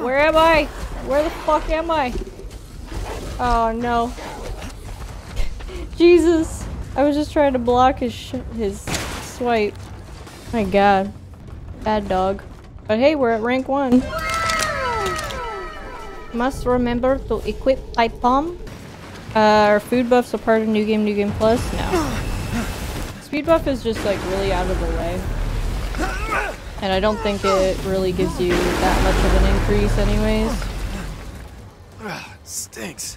Where am I? Where the fuck am I? Oh no. Jesus. I was just trying to block his swipe. My god. Bad dog. But hey, we're at rank 1. Must remember to equip Ipom. Are food buffs a part of New Game Plus? No. Speed buff is just like really out of the way. And I don't think it really gives you that much of an increase anyways. Stinks.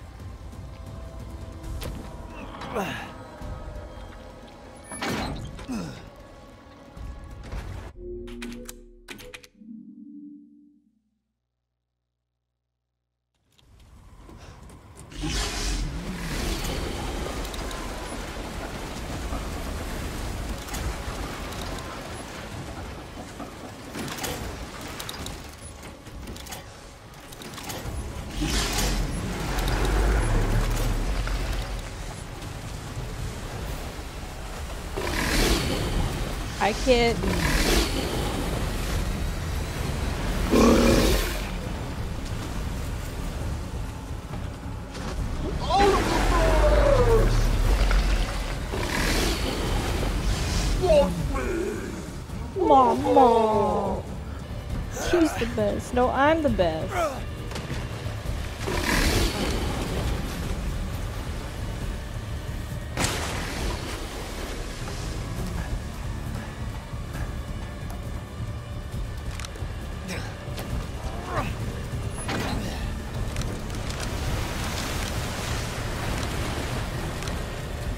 I can't. Mama. She's the best. No, I'm the best.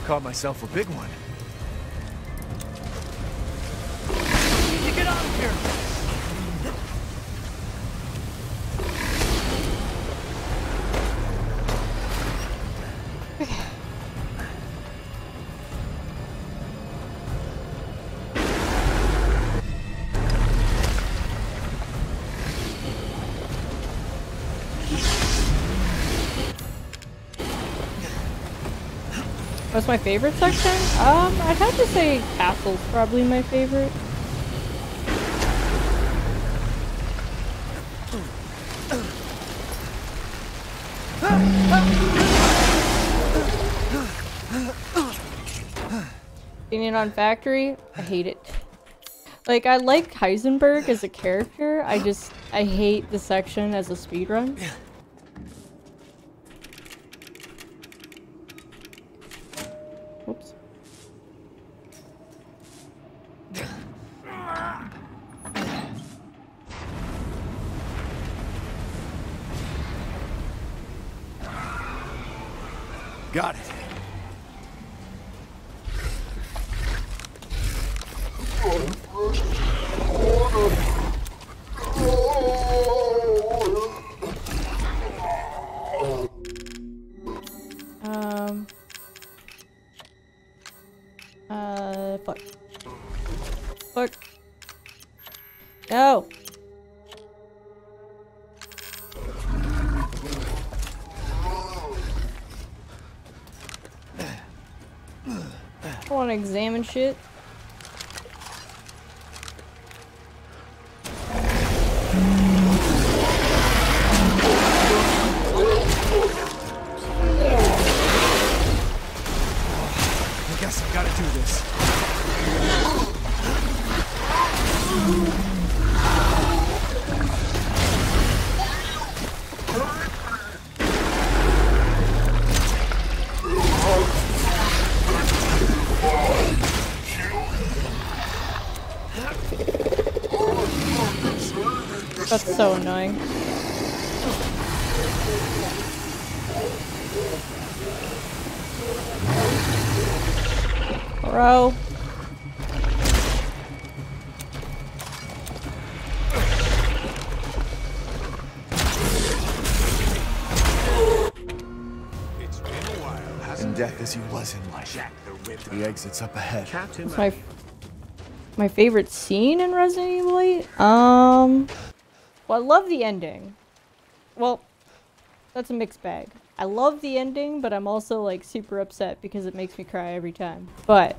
Caught myself a big one. I need to get out of here. What's my favorite section? I'd have to say Castle's probably my favorite. Opinion on Factory? I hate it. Like, I like Heisenberg as a character, I hate the section as a speedrun. Whoops. Got it. Fuck. No. I want to examine shit. I guess I gotta do this. That's so annoying. Moreau. Death as he was in life. The exit's up ahead. That's my favorite scene in Resident Evil 8? Well, I love the ending. Well, that's a mixed bag. I love the ending, but I'm also like super upset because it makes me cry every time. But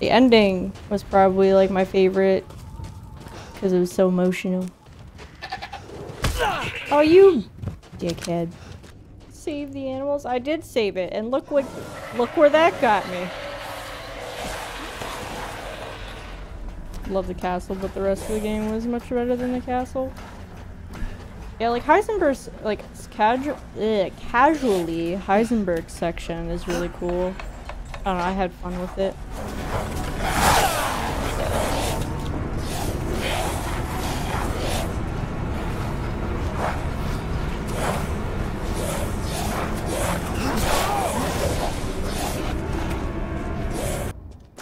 the ending was probably like my favorite because it was so emotional. Oh, you dickhead. Save the animals? I did save it, and look what, look where that got me. Love the castle, but the rest of the game was much better than the castle. Yeah, like Heisenberg's, like, casually Heisenberg section is really cool. I don't know, I had fun with it.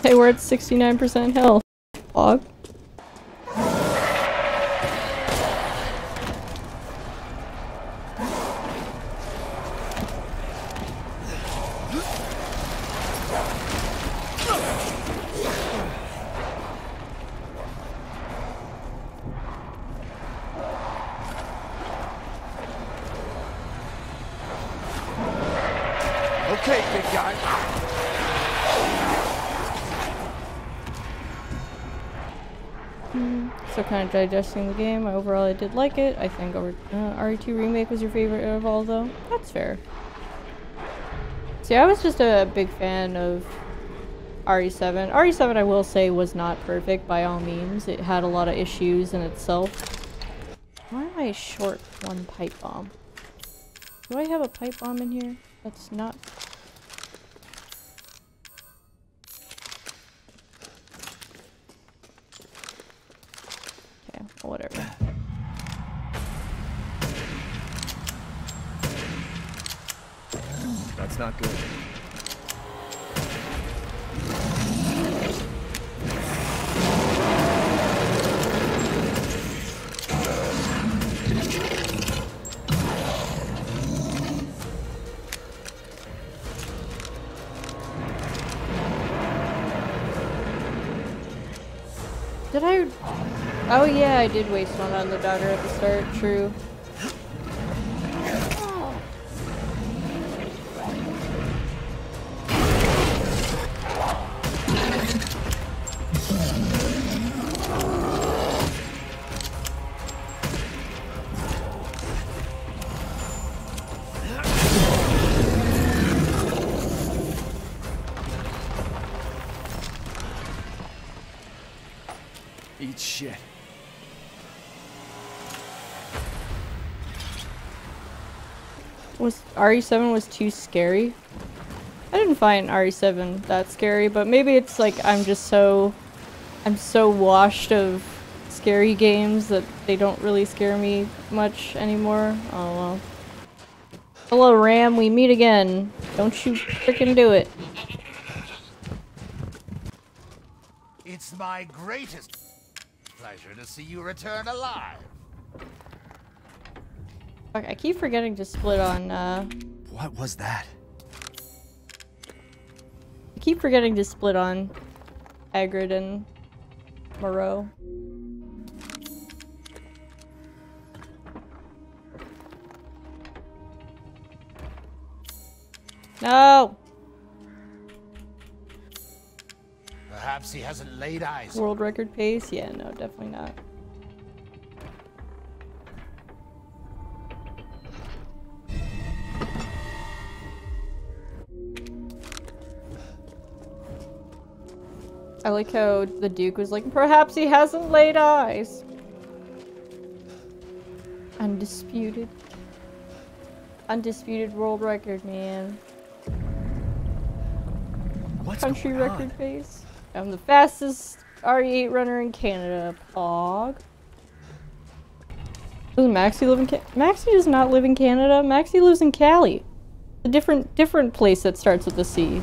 Hey, we're at 69% health. Log. Digesting the game. Overall, I did like it. I think RE2 Remake was your favorite of all, though. That's fair. See, I was just a big fan of RE7. RE7, I will say, was not perfect by all means. It had a lot of issues in itself. Why am I short one pipe bomb? Do I have a pipe bomb in here? That's not... Whatever. That's not good. Did I... Oh yeah, I did waste one on the daughter at the start, true. Eat shit. Was RE7 was too scary? I didn't find RE7 that scary, but maybe it's like I'm just so... I'm so washed of scary games that they don't really scare me much anymore. Oh well. Hello Ram, we meet again. Don't you frickin' do it. It's my greatest pleasure to see you return alive. I keep forgetting to split on, What was that? I keep forgetting to split on Egrid and Moreau. No! Perhaps he hasn't laid eyes. World record pace? Yeah, no, definitely not. I like how the Duke was like, perhaps he hasn't laid eyes. Undisputed. Undisputed world record, man. What's country record pace? I'm the fastest RE8 runner in Canada, pog. Doesn't Maxi live in Maxi does not live in Canada. Maxi lives in Cali. A different place that starts with a C.